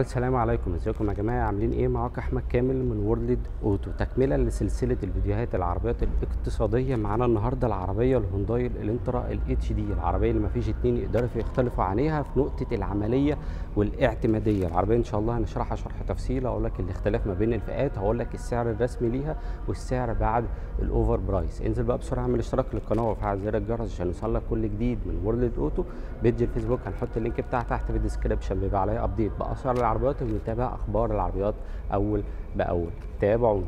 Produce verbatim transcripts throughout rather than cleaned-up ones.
السلام عليكم، ازيكم يا جماعه؟ عاملين ايه؟ معاكم احمد كامل من وورلد اوتو، تكمله لسلسله الفيديوهات العربيات الاقتصاديه. معانا النهارده العربيه الهونداي الانترا الاتش دي، العربيه اللي مفيش اتنين يقدروا يختلفوا عليها في نقطه العمليه والاعتماديه. العربيه ان شاء الله هنشرحها شرح تفصيل، هقول لك الاختلاف ما بين الفئات، هقول لك السعر الرسمي ليها والسعر بعد الاوفر برايس. انزل بقى بسرعه، اعمل اشتراك للقناه وفعل زر الجرس عشان يوصلك كل جديد من وورلد اوتو. بيج الفيسبوك هنحط اللينك بتاعها تحت في الديسكربشن، بيبقى عليها ابديت باسعار العربيات ونتابع اخبار العربيات اول باول. تابعونا.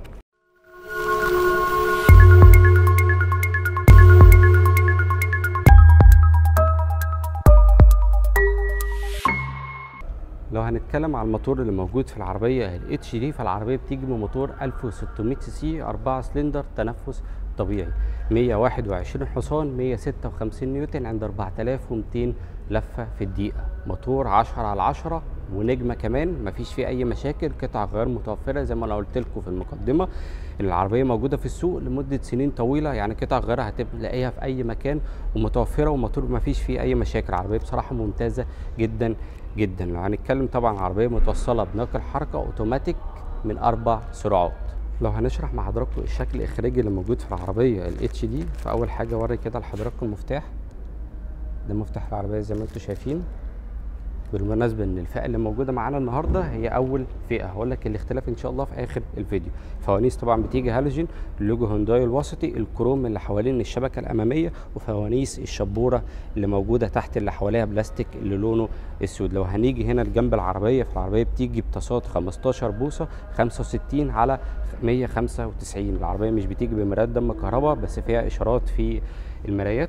لو هنتكلم على الموتور اللي موجود في العربيه الاتش دي، فالعربيه بتيجي بموتور ألف وستمية سي سي، أربعة سلندر، تنفس طبيعي، مية وواحد وعشرين حصان، مية ستة وخمسين نيوتن، عند أربعة آلاف ومئتين لفه في الدقيقه. موتور عشرة على عشرة ونجمه كمان، مفيش فيه اي مشاكل، قطع غير متوفره زي ما انا قلت لكم في المقدمه. العربيه موجوده في السوق لمده سنين طويله، يعني قطع غيارها هتلاقيها في اي مكان ومتوفره، وموتور مفيش فيه اي مشاكل. عربيه بصراحه ممتازه جدا جدا. لو هنتكلم طبعا عربيه متوصله بناقل حركه اوتوماتيك من اربع سرعات. لو هنشرح مع حضراتكم الشكل الاخراجي اللي موجود في العربيه الاتش دي، فاول حاجه اوري كده لحضراتكم المفتاح. ده مفتاح العربيه زي ما انتم شايفين. بالمناسبه ان الفئه اللي موجوده معانا النهارده هي اول فئه، هقول لك الاختلاف ان شاء الله في اخر الفيديو. فوانيس طبعا بتيجي هالوجين، اللوجو هونداي الوسطي، الكروم اللي حوالين الشبكه الاماميه، وفوانيس الشبوره اللي موجوده تحت اللي حواليها بلاستيك اللي لونه السود. لو هنيجي هنا لجنب العربيه، فالعربيه بتيجي بطاسات خمستاشر بوصه، خمسة وستين على مية خمسة وتسعين. العربيه مش بتيجي بمرايات دم كهرباء، بس فيها اشارات في المرايات.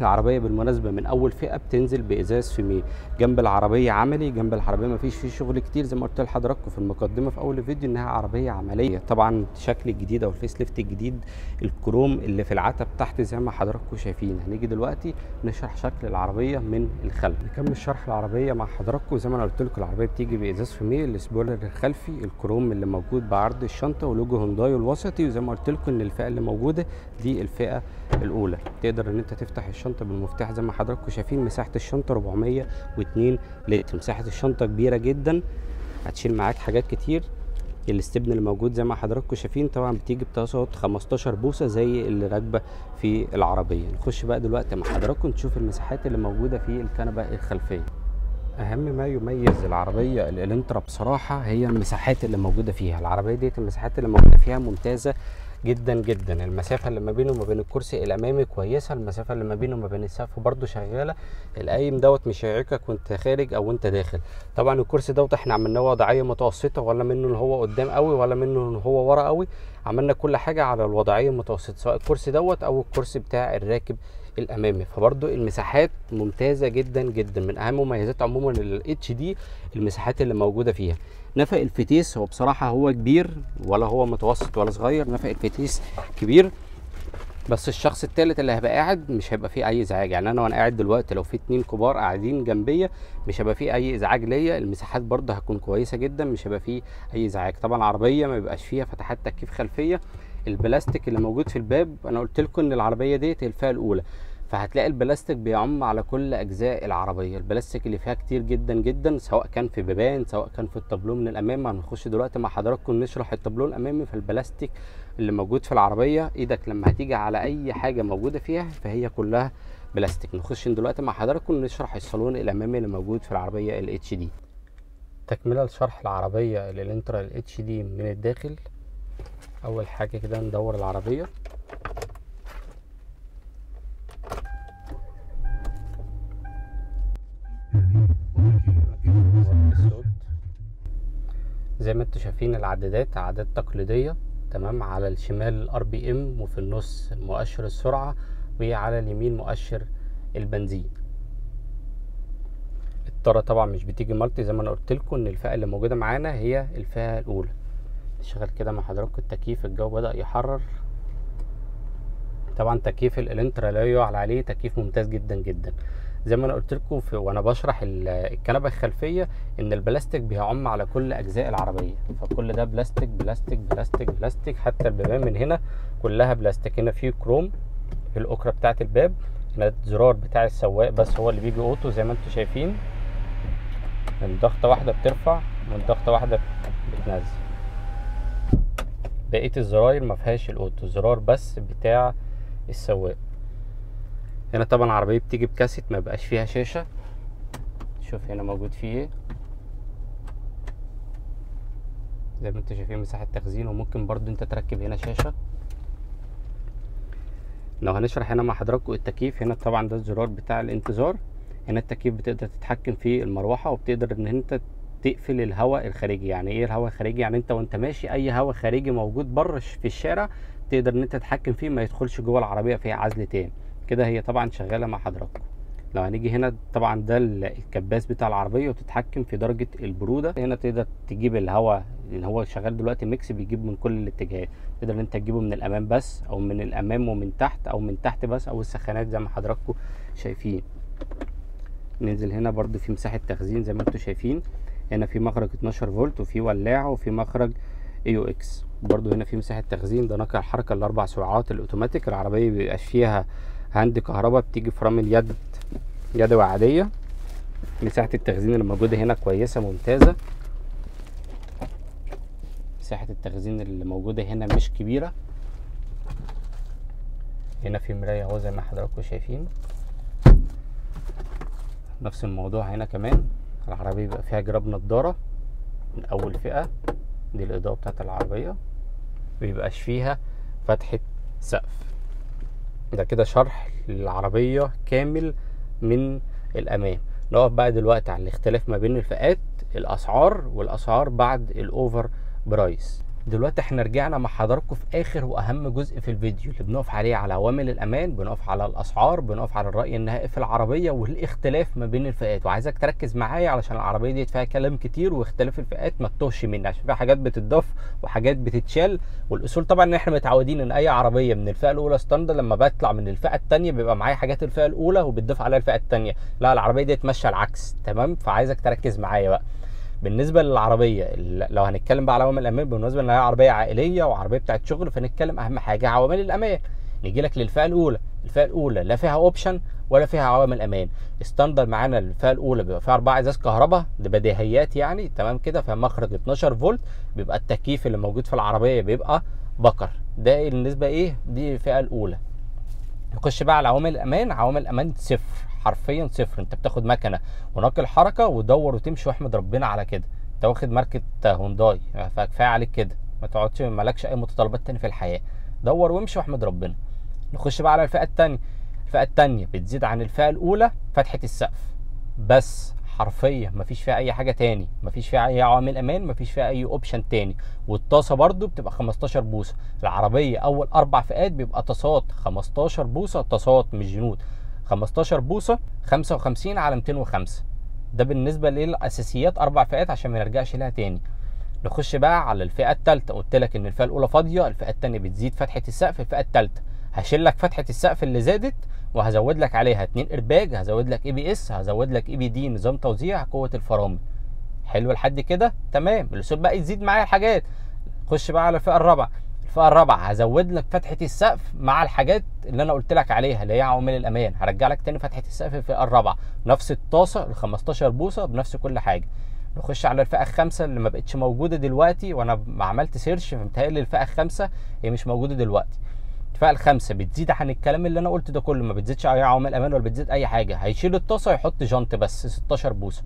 العربيه بالمناسبه من اول فئه بتنزل بازاز فيميه. جنب العربيه عملي، جنب العربيه مفيش فيه شغل كتير زي ما قلت لحضراتكم في المقدمه في اول فيديو انها عربيه عمليه. طبعا الشكل الجديد او الفيس ليفت الجديد، الكروم اللي في العتب تحت زي ما حضراتكم شايفين. هنيجي دلوقتي نشرح شكل العربيه من الخلف، نكمل شرح العربيه مع حضراتكم. زي ما انا قلت لكم العربيه بتيجي بازاز فيميه، السبويلر الخلفي، الكروم اللي موجود بعرض الشنطه، ولوجو هونداي الوسطي. وزي ما قلت لكم ان الفئه اللي موجوده دي الفئه الاولى، تقدر ان انت تفتح الشنطه بالمفتاح زي ما حضراتكم شايفين. مساحه الشنطه أربعمية واتنين لتر، مساحه الشنطه كبيره جدا، هتشيل معاك حاجات كتير. الاستبن اللي موجود زي ما حضراتكم شايفين طبعا بتيجي بطاسات خمستاشر بوصه زي اللي راكبه في العربيه. نخش بقى دلوقتي مع حضراتكم نشوف المساحات اللي موجوده في الكنبه الخلفيه. اهم ما يميز العربيه الانترا بصراحه هي المساحات اللي موجوده فيها. العربيه ديت المساحات اللي موجوده فيها ممتازه جدا جدا. المسافه اللي ما بينه وما بين الكرسي الامامي كويسه، المسافه اللي ما بينه وما بين السقف برده شغاله. القايم دوت مش هيعيقك وانت خارج او وانت داخل. طبعا الكرسي دوت احنا عملناه وضعيه متوسطه، ولا منه اللي هو قدام قوي ولا منه اللي هو ورا قوي، عملنا كل حاجه على الوضعيه المتوسطه، سواء الكرسي دوت او الكرسي بتاع الراكب الامامي. فبرضو المساحات ممتازه جدا جدا. من اهم مميزات عموما الاتش دي المساحات اللي موجوده فيها. نفق الفتيس هو بصراحه هو كبير، ولا هو متوسط ولا صغير، نفق الفتيس كبير، بس الشخص الثالث اللي هيبقى قاعد مش هيبقى فيه اي ازعاج. يعني انا وانا قاعد دلوقتي لو في اتنين كبار قاعدين جنبيا مش هيبقى فيه اي ازعاج ليا. المساحات برضه هتكون كويسه جدا، مش هيبقى فيه اي ازعاج. طبعا العربيه ما بيبقاش فيها فتحات تكييف خلفيه. البلاستيك اللي موجود في الباب، انا قلت لكم ان العربيه ديت الفئه الاولى، فهتلاقي البلاستيك بيعم على كل اجزاء العربيه. البلاستيك اللي فيها كتير جدا جدا، سواء كان في بيبان، سواء كان في الطابلون من الامام. هنخش دلوقتي مع حضراتكم نشرح الطابلون الامامي. فالبلاستيك اللي موجود في العربيه، ايدك لما هتيجي على اي حاجه موجوده فيها فهي كلها بلاستيك. نخش دلوقتي مع حضراتكم نشرح الصالون الامامي اللي موجود في العربيه الاتش دي. تكمله لشرح العربيه الانترا الاتش دي من الداخل، اول حاجه كده ندور العربيه. زي ما انتم شايفين العدادات عادات تقليديه تمام. على الشمال ار بي ام، وفي النص مؤشر السرعه، وعلى اليمين مؤشر البنزين. الطاره طبعا مش بتيجي مالتي، زي ما انا قلت لكم ان الفئه اللي موجوده معانا هي الفئه الاولى. شغل كده مع حضراتكم التكييف، الجو بدأ يحرر. طبعا تكييف الانترا لا يعلى عليه، تكييف ممتاز جدا جدا. زي ما انا قلت لكم وانا بشرح الكنبه الخلفيه ان البلاستيك بيعم على كل اجزاء العربيه، فكل ده بلاستيك بلاستيك بلاستيك بلاستيك. حتى البيبان من هنا كلها بلاستيك. هنا في كروم في الاكره بتاعه الباب، هنا الزرار بتاع السواق بس هو اللي بيجي اوتو زي ما انتم شايفين. الضغطة واحدة بترفع والضغطة واحدة بتنزل. بقية الزراير مفيهاش الاوتو، زرار بس بتاع السواق. هنا طبعا العربية بتيجي بكاسيت، ما بقاش فيها شاشة. شوف هنا موجود فيه ايه، زي ما انتوا شايفين مساحة تخزين، وممكن برضو انت تركب هنا شاشة. لو هنشرح هنا مع حضراتكم التكييف، هنا طبعا ده الزرار بتاع الانتظار. هنا التكييف بتقدر تتحكم في المروحة، وبتقدر ان انت تقفل الهواء الخارجي. يعني ايه الهواء الخارجي؟ يعني انت وانت ماشي اي هواء خارجي موجود بره في الشارع تقدر ان انت تتحكم فيه، ما يدخلش جوه العربية فيها عزل تاني. كده هي طبعا شغالة مع حضراتكم. لو هنيجي هنا طبعا ده الكباس بتاع العربية، وتتحكم في درجة البرودة. هنا تقدر تجيب الهواء اللي هو شغال دلوقتي ميكس، بيجيب من كل الاتجاهات. تقدر ان انت تجيبه من الامام بس، او من الامام ومن تحت، او من تحت بس، او السخانات زي ما حضراتكم شايفين. ننزل هنا برده في مساحة تخزين زي ما انتم شايفين. هنا في مخرج اتناشر فولت، وفي ولاعة، وفي مخرج ايو اكس. برده هنا في مساحة تخزين، ده نقل الحركة الاربع سرعات الاوتوماتيك. العربية مبيبقاش فيها هاند كهرباء، بتيجي في رامل يد يدوي عادية. مساحة التخزين اللي موجودة هنا كويسة ممتازة. مساحة التخزين اللي موجودة هنا مش كبيرة. هنا في مراية اهو زي ما حضراتكم شايفين. نفس الموضوع هنا كمان. العربية بيبقى فيها جراب نضارة من أول فئة، دي الإضاءة بتاعت العربية. مبيبقاش فيها فتحة سقف. ده كده شرح للعربية كامل من الأمام. نقف بقى دلوقتي على الاختلاف ما بين الفئات، الأسعار، والأسعار بعد الأوفر برايس. دلوقتي احنا رجعنا مع حضراتكم في اخر واهم جزء في الفيديو، اللي بنقف عليه على عوامل الامان، بنقف على الاسعار، بنقف على الراي النهائي في العربيه، والاختلاف ما بين الفئات. وعايزك تركز معايا علشان العربيه دي فيها كلام كتير، واختلاف الفئات ما تتوهش مني، عشان فيها حاجات بتتضاف وحاجات بتتشال. والاصول طبعا ان احنا متعودين ان اي عربيه من الفئه الاولى ستاندرد، لما بطلع من الفئه الثانيه بيبقى معايا حاجات الفئه الاولى وبتضاف عليها الفئه الثانيه. لا، العربيه دي ماشيه العكس تمام. فعايزك تركز معايا بقى. بالنسبه للعربيه لو هنتكلم بقى على عوامل الامان، بالنسبه ان هي عربيه عائليه وعربيه بتاعت شغل، فنتكلم اهم حاجه عوامل الامان. نيجي لك للفئه الاولى. الفئه الاولى لا فيها اوبشن ولا فيها عوامل امان. الستاندرد معانا الفئه الاولى بيبقى فيها اربع ازاز كهرباء، ده بديهيات يعني تمام كده. فيها مخرج اتناشر فولت، بيبقى التكييف اللي موجود في العربيه بيبقى بكر. ده بالنسبه ايه، دي الفئه الاولى. نخش بقى على عوامل الامان. عوامل الامان صفر، حرفيا صفر. انت بتاخد مكنه وناقل حركه ودور وتمشي، واحمد ربنا على كده. انت واخد ماركه هونداي، فكفايه عليك كده، ما تقعدش مالكش اي متطلبات تاني في الحياه، دور وامشي واحمد ربنا. نخش بقى على الفئه الثانيه. الفئه الثانيه بتزيد عن الفئه الاولى فتحه السقف بس، حرفيا مفيش فيها اي حاجه تاني، مفيش فيها اي عوامل امان، مفيش فيها اي اوبشن تاني. والطاسه برده بتبقى خمستاشر بوصه. العربيه اول اربع فئات بيبقى طاسات خمستاشر بوصه، طاسات مش جنود، خمستاشر بوصه، خمسة وخمسين على مئتين وخمسة. ده بالنسبه للاساسيات اربع فئات عشان ما نرجعش لها تاني. نخش بقى على الفئه الثالثه. قلت لك ان الفئه الاولى فاضيه، الفئه الثانيه بتزيد فتحه السقف. الفئه الثالثه هشيل لك فتحه السقف اللي زادت، وهزود لك عليها اتنين ارباج، هزود لك اي بي اس، هزود لك اي بي دي نظام توزيع قوه الفرامل. حلو لحد كده تمام. الاسلوب بقى يزيد معايا الحاجات. خش بقى على الفئه الرابعه. الفئه الرابعه هزود لك فتحه السقف مع الحاجات اللي انا قلت لك عليها اللي هي عوامل الامان. هرجع لك تاني فتحه السقف في الفئه الرابعه، نفس الطاسه ال خمستاشر بوصه بنفس كل حاجه. نخش على الفئه الخامسه اللي ما بقتش موجوده دلوقتي، وانا عملت سيرش فمتهيألي الفئه الخامسه هي مش موجوده دلوقتي. الفئه الخامسه بتزيد عن الكلام اللي انا قلت ده كله، ما بتزيدش اي عوامل امان ولا بتزيد اي حاجه. هيشيل الطاسه ويحط جنط بس ستاشر بوصه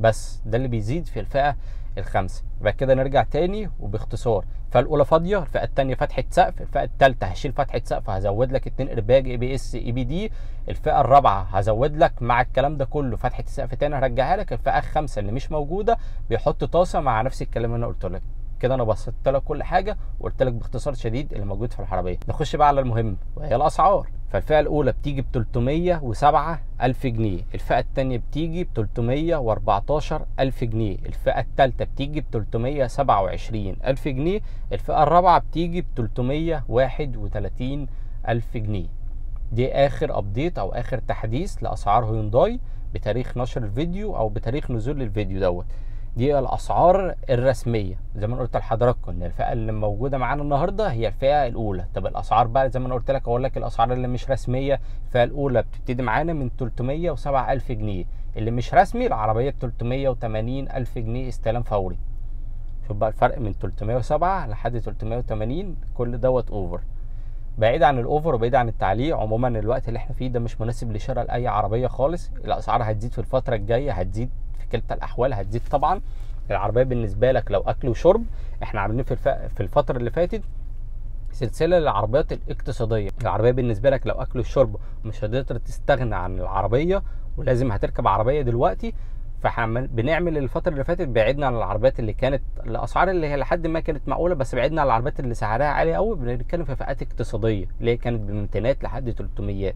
بس، ده اللي بيزيد في الفئه الخامسه. يبقى كده نرجع تاني وباختصار. الفئه الاولى فاضيه، الفئه الثانيه فتحه سقف، الفئه الثالثه هشيل فتحه سقف، هزود لك اتنين ارباج اي بي اس اي بي دي. الفئه الرابعه هزود لك مع الكلام ده كله فتحه سقف تاني هرجعها لك. الفئه الخامسه اللي مش موجوده بيحط طاسه مع نفس الكلام اللي انا قلت لك. كده انا بسطت لك كل حاجه وقلت لك باختصار شديد اللي موجود في العربيه. نخش بقى على المهم وهي الاسعار. فالفئه الاولى بتيجي ب تلتمية وسبعة الف جنيه، الفئه الثانيه بتيجي ب تلتمية واربعتاشر الف جنيه، الفئه الثالثه بتيجي ب تلتمية وسبعة وعشرين الف جنيه، الفئه الرابعه بتيجي ب تلتمية وواحد وتلاتين الف جنيه. دي اخر ابديت او اخر تحديث لاسعار هيونداي بتاريخ نشر الفيديو او بتاريخ نزول الفيديو دوت. دي الاسعار الرسميه زي ما انا قلت لحضراتكم ان الفئه اللي موجوده معانا النهارده هي الفئه الاولى. طب الاسعار بقى زي ما انا قلت لك اقول لك الاسعار اللي مش رسميه. الفئه الاولى بتبتدي معانا من ثلاثمية وسبعة آلاف جنيه، اللي مش رسمي العربيه ب ثلاثمية وتمانين ألف جنيه استلام فوري. شوف بقى الفرق من ثلاثمية وسبعة لحد ثلاثمية وتمانين، كل دوت اوفر. بعيد عن الاوفر وبعيد عن التعليق، عموما الوقت اللي احنا فيه ده مش مناسب لشراء لاي عربيه خالص. الاسعار هتزيد في الفتره الجايه، هتزيد في كلتا الاحوال هتزيد طبعا. العربيه بالنسبه لك لو اكل وشرب، احنا عاملين في في الفتره اللي فاتت سلسله للعربيات الاقتصاديه. العربيه بالنسبه لك لو اكل وشرب مش هتقدر تستغنى عن العربيه ولازم هتركب عربيه دلوقتي، فاحنا بنعمل الفتره اللي فاتت بعدنا عن العربيات اللي كانت الاسعار اللي هي لحد ما كانت معقوله، بس بعدنا عن العربيات اللي سعرها عالي قوي. بنتكلم في فئات اقتصاديه اللي هي كانت بميتينات لحد تلتميات،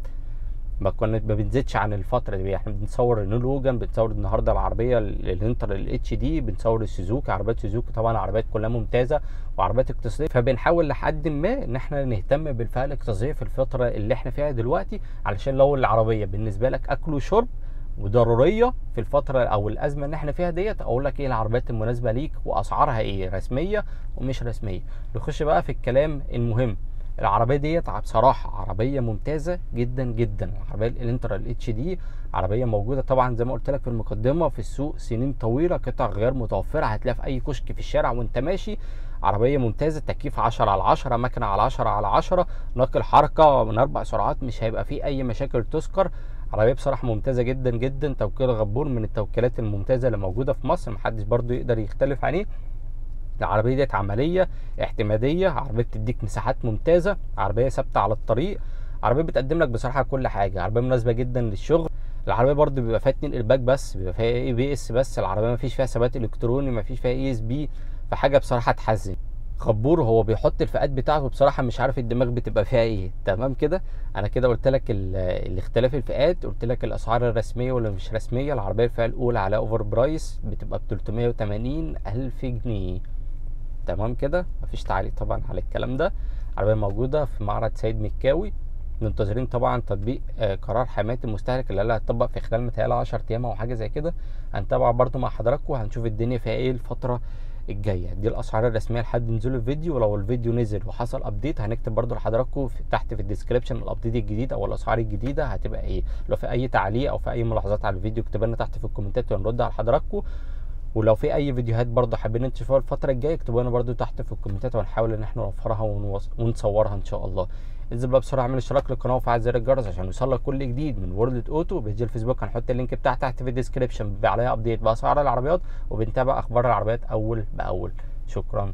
ما كنا ما بنزيدش عن الفتره دي. احنا بنصور النولوجان، بنصور النهارده العربيه الانترا الاتش دي، بنصور السوزوكي، عربيات سوزوكي طبعا عربيات كلها ممتازه وعربيات اقتصاديه. فبنحاول لحد ما ان احنا نهتم بالفئه الاقتصاديه في الفتره اللي احنا فيها دلوقتي، علشان لو العربيه بالنسبه لك اكل وشرب وضروريه في الفتره او الازمه اللي احنا فيها ديت، اقول لك ايه العربيات المناسبه ليك واسعارها ايه رسميه ومش رسميه. نخش بقى في الكلام المهم. العربيه ديت بصراحه عربيه ممتازه جدا جدا. العربيه الانترا الاتش دي عربيه موجوده طبعا زي ما قلت لك في المقدمه في السوق سنين طويله، قطع غير متوفره، هتلاقيها في اي كشك في الشارع وانت ماشي. عربيه ممتازه، تكييف عشرة على عشرة، مكنه على عشرة على عشرة، نقل حركه من اربع سرعات، مش هيبقى فيه اي مشاكل تذكر. عربيه بصراحه ممتازه جدا جدا. توكيل غبور من التوكيلات الممتازه اللي موجوده في مصر، محدش برضو يقدر يختلف عليه. العربيه ديت عمليه اعتماديه، عربيه بتديك مساحات ممتازه، عربيه ثابته على الطريق، عربيه بتقدم لك بصراحه كل حاجه، عربيه مناسبه جدا للشغل. العربيه برضو بيبقى فيها اتنين ارباك بس، بيبقى فيها اي بي اس بس، العربيه ما فيش فيها ثبات الكتروني، ما فيش فيها اي اس بي، فحاجه بصراحه تحزن. غبور هو بيحط الفئات بتاعته بصراحه مش عارف الدماغ بتبقى فيها ايه. تمام كده، انا كده قلت لك الاختلاف الفئات، قلت لك الاسعار الرسميه ولا مش رسميه. العربيه الفئه الاولى على اوفر برايس بتبقى ب ثلاثمية وتمانين ألف جنيه. تمام كده، مفيش تعليق طبعا على الكلام ده. العربيه موجوده في معرض سيد مكاوي، منتظرين طبعا تطبيق قرار حماية المستهلك اللي هيتطبق في خلال متهيألي عشرة ايام او حاجه زي كده. هنتابع برده مع حضراتكم وهنشوف الدنيا فيها ايه الفتره الجايه. دي الاسعار الرسميه لحد نزول الفيديو، ولو الفيديو نزل وحصل ابديت هنكتب برده لحضراتكم تحت في الديسكربشن الابديت الجديد او الاسعار الجديده هتبقى ايه. لو في اي تعليق او في اي ملاحظات على الفيديو اكتبها لنا تحت في الكومنتات ونرد على حضراتكم. ولو في اي فيديوهات برده حابين تشوفوها الفتره الجايه اكتبوها لنا برده تحت في الكومنتات، ونحاول ان احنا نوفرها ونصورها ان شاء الله. انزل بقى بسرعه اعمل اشتراك للقناه وفعل زر الجرس عشان يوصلك كل جديد من وورلد اوتو. بيج الفيسبوك هنحط اللينك بتاعها تحت في الديسكربشن، بيبقى عليها ابديت باسعار العربيات وبنتابع اخبار العربيات اول باول. شكرا.